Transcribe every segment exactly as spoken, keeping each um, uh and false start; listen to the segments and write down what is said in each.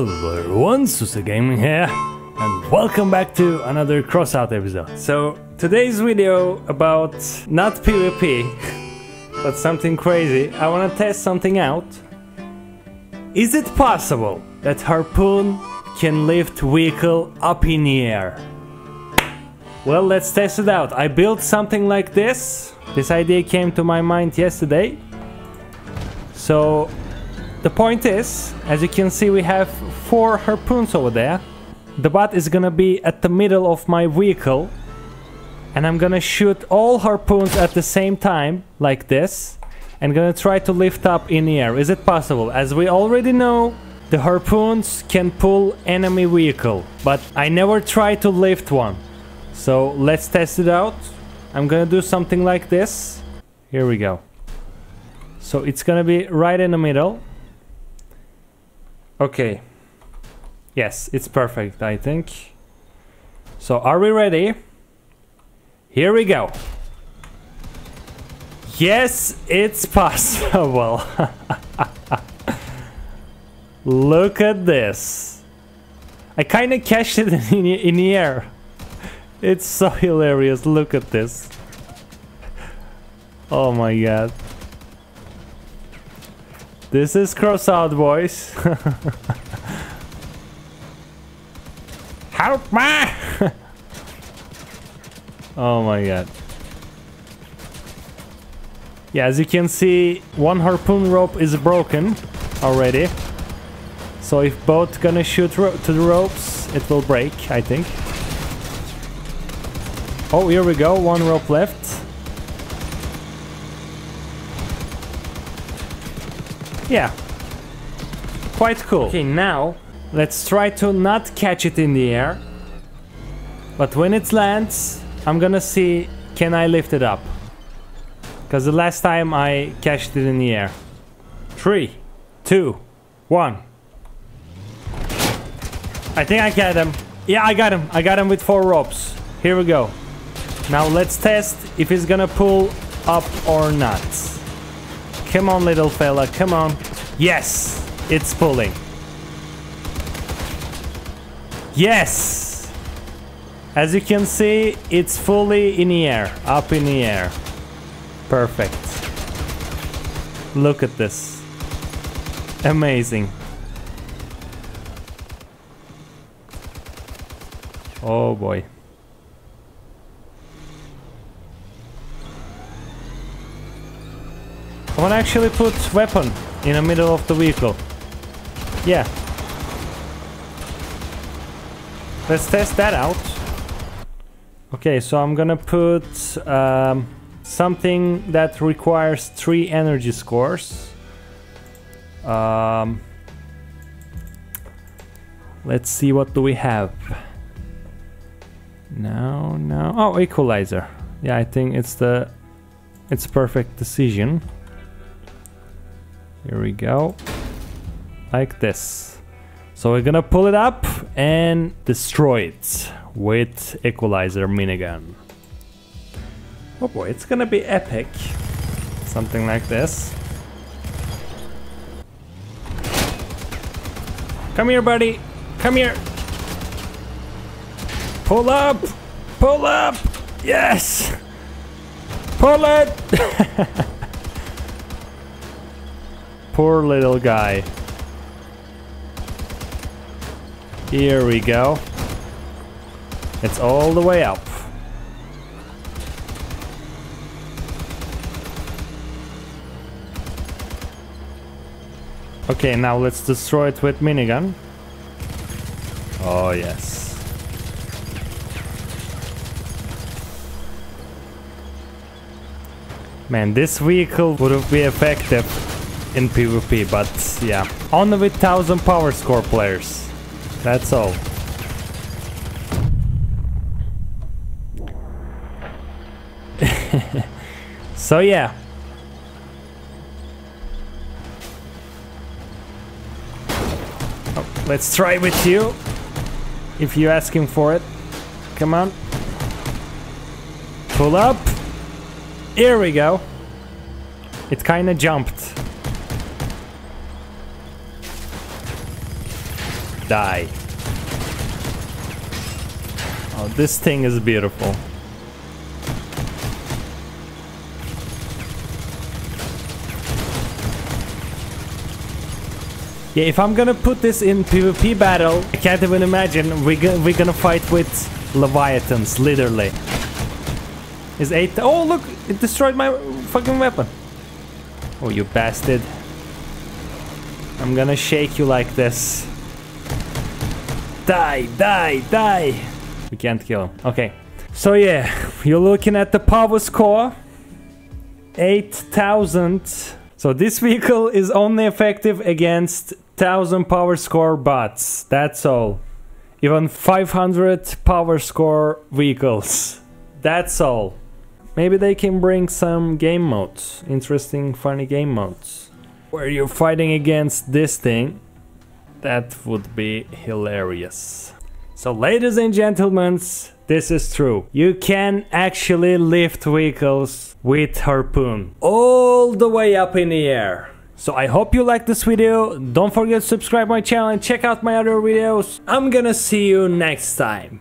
Hello everyone, SusaGaming here, and welcome back to another Crossout episode. So, today's video about not PvP, but something crazy. I wanna test something out. Is it possible that Harpoon can lift vehicle up in the air? Well, let's test it out. I built something like this. This idea came to my mind yesterday. So, the point is, as you can see, we have four harpoons over there. The bot is gonna be at the middle of my vehicle, and I'm gonna shoot all harpoons at the same time, like this, and gonna try to lift up in the air. Is it possible? As we already know, the harpoons can pull enemy vehicle, but I never tried to lift one. So let's test it out. I'm gonna do something like this. Here we go. So it's gonna be right in the middle. Okay, yes, it's perfect, I think. So, are we ready? Here we go. Yes, it's possible. Look at this. I kind of catched it in, in the air. It's so hilarious. Look at this. Oh my god. This is Crossout, boys. Help me! Oh my god. Yeah, as you can see, one harpoon rope is broken already. So if both gonna shoot ro to the ropes, it will break, I think. Oh, here we go, one rope left. Yeah, quite cool. Okay, now let's try to not catch it in the air, but when it lands, I'm gonna see can I lift it up, because the last time I catched it in the air. Three, two, one. I think I got him. Yeah, I got him. I got him with four ropes. Here we go. Now let's test if he's gonna pull up or not. Come on, little fella, come on. Yes, it's pulling. Yes! As you can see, it's fully in the air, up in the air. Perfect. Look at this. Amazing. Oh boy. I wanna actually put weapon in the middle of the vehicle. Yeah. Let's test that out. Okay, so I'm gonna put um, something that requires three energy scores. Um, let's see, what do we have? No, no. Oh, equalizer. Yeah, I think it's the it's perfect decision. Here we go, like this. So we're gonna pull it up and destroy it with equalizer minigun. Oh boy, it's gonna be epic. Something like this. Come here, buddy. Come here. Pull up. Pull up. Yes. Pull it. Poor little guy. Here we go. It's all the way up. Okay, now let's destroy it with minigun. Oh yes. Man, this vehicle wouldn't be effective in PvP, but yeah, only with thousand power score players. That's all. So yeah. Oh, let's try with you. If you're asking for it, come on. Pull up. Here we go. It kind of jumped. die. Oh, this thing is beautiful. Yeah, if I'm gonna put this in PvP battle, I can't even imagine. We're, go we're gonna fight with Leviathans, literally. Is eight... Oh, look! It destroyed my fucking weapon. Oh, you bastard. I'm gonna shake you like this. Die, die, die! We can't kill him. Okay. So yeah, you're looking at the power score. eight thousand... So this vehicle is only effective against one thousand power score bots, that's all. Even five hundred power score vehicles, that's all. Maybe they can bring some game modes, interesting funny game modes. Where you're fighting against this thing, that would be hilarious. So ladies and gentlemen, this is true. You can actually lift vehicles with Harpoon all the way up in the air. So I hope you liked this video. Don't forget to subscribe my channel and check out my other videos. I'm gonna see you next time.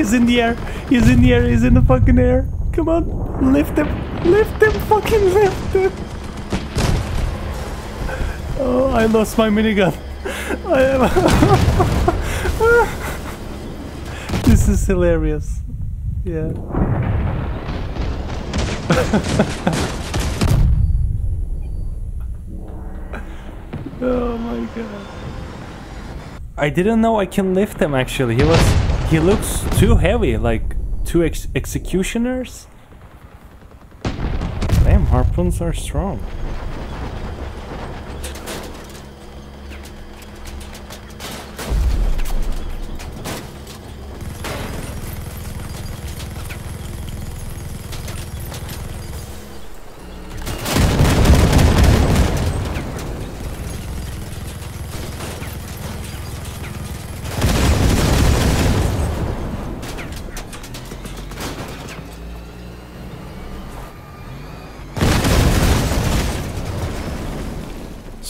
He's in the air, he's in the air, he's in the fucking air. Come on, lift him, lift him, fucking lift him. Oh, I lost my minigun. I am this is hilarious. Yeah. Oh my god. I didn't know I can lift him actually. He was he looks too heavy, like two ex executioners. Damn, harpoons are strong.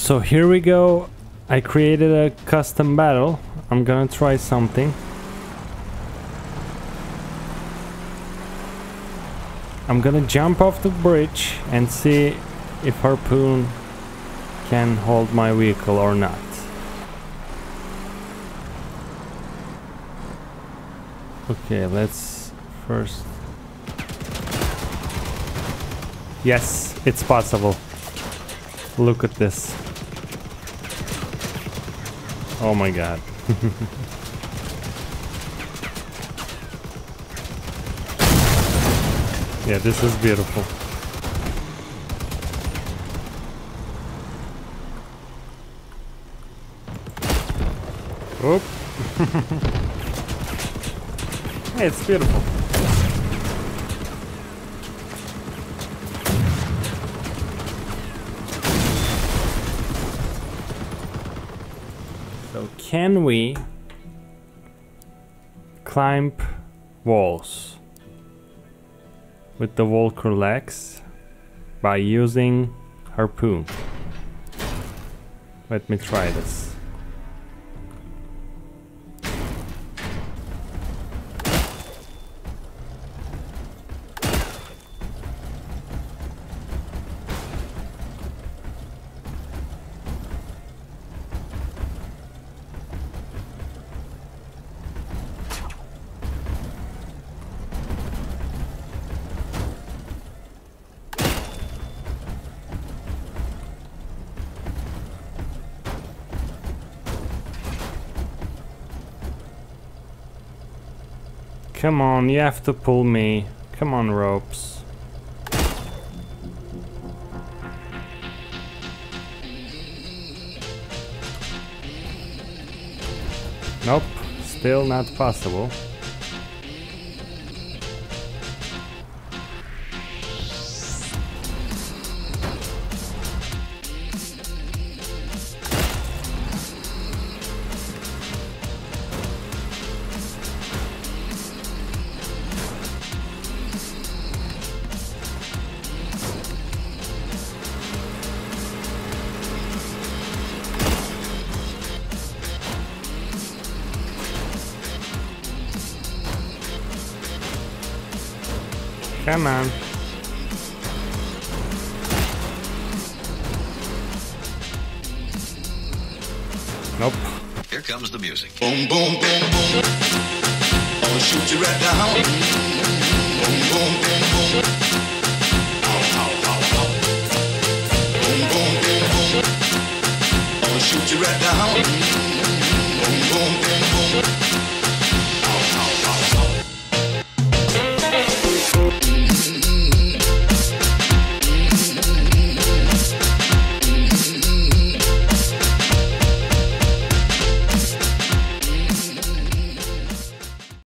So here we go, I created a custom battle, I'm gonna try something. I'm gonna jump off the bridge and see if Harpoon can hold my vehicle or not. Okay, let's first... Yes, it's possible. Look at this. Oh my god. Yeah, this is beautiful. Oop. Hey, it's beautiful. Can we climb walls with the Walker legs by using Harpoon? Let me try this. Come on, you have to pull me. Come on, ropes. Nope, still not possible. Come on. Nope. Here comes the music. Boom, boom, boom, boom. I'll shoot you right down. Boom, boom, boom, boom. Ow, ow, ow, ow. Boom, boom, boom, boom. I'll shoot you right down.